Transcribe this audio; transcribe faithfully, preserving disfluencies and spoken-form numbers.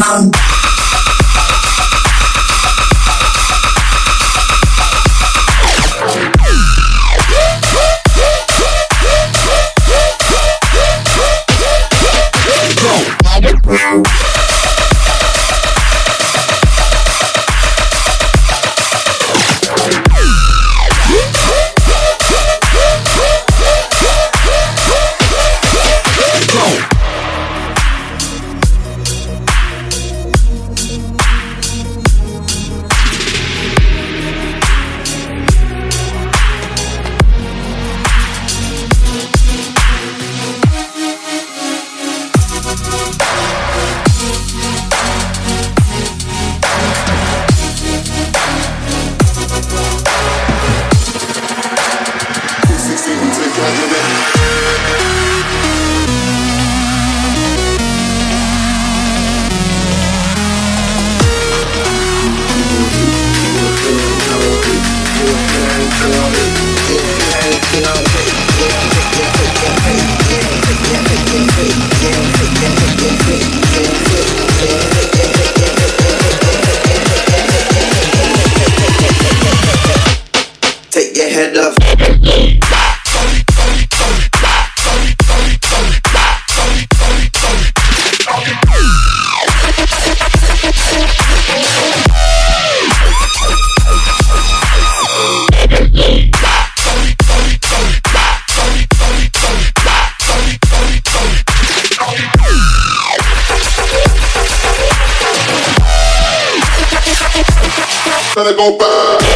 man. Gonna go back.